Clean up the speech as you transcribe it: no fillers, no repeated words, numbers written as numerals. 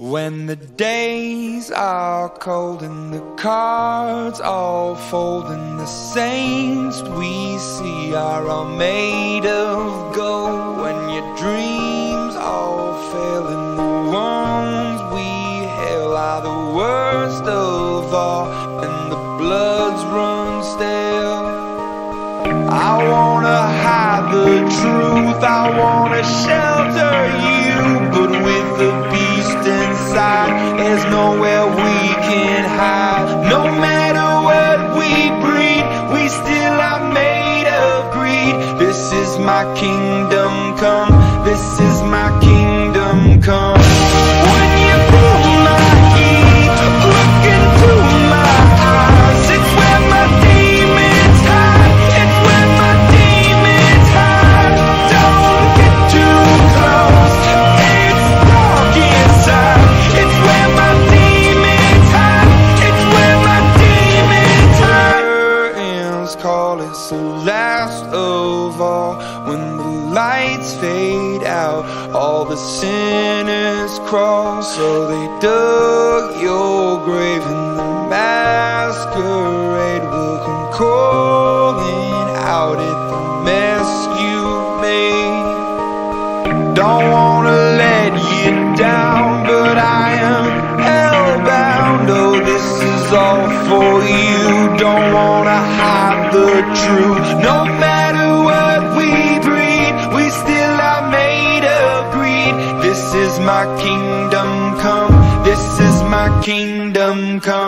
When the days are cold and the cards all fold, and the saints we see are all made of gold, when your dreams all fail and the wrongs we hail are the worst of all, and the bloods run stale. I wanna hide the truth, I wanna shelter you, but with the beast in there's nowhere we can hide. No matter what we breed, we still are made of greed. This is my kingdom come, this is my kingdom come. When you pull my heat, look into my eyes, it's where my demons hide, it's where my demons hide. Don't get too close, it's dark inside. It's the last of all. When the lights fade out, all the sinners crawl. So they dug your grave, and the masquerade will come calling out at the mess you made. Don't wanna let you down, but I am hellbound. Oh, this is all for you. Don't wanna hide the truth. No matter what we breed, we still are made of greed. This is my kingdom come, this is my kingdom come.